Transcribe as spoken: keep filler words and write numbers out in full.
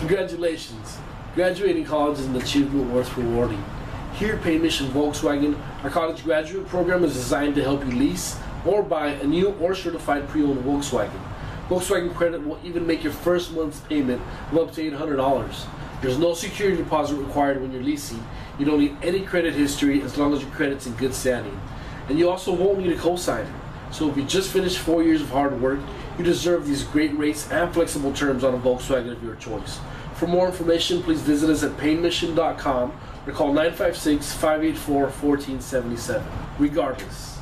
Congratulations! Graduating college is an achievement worth rewarding. Here at PayMission Volkswagen, our college graduate program is designed to help you lease or buy a new or certified pre-owned Volkswagen. Volkswagen Credit will even make your first month's payment of up to eight hundred dollars. There's no security deposit required when you're leasing. You don't need any credit history as long as your credit's in good standing. And you also won't need a cosigner. So if you just finished four years of hard work, you deserve these great rates and flexible terms on a Volkswagen of your choice. For more information, please visit us at paymission dot com or call nine five six, five eight four, one four seven seven. Regardless.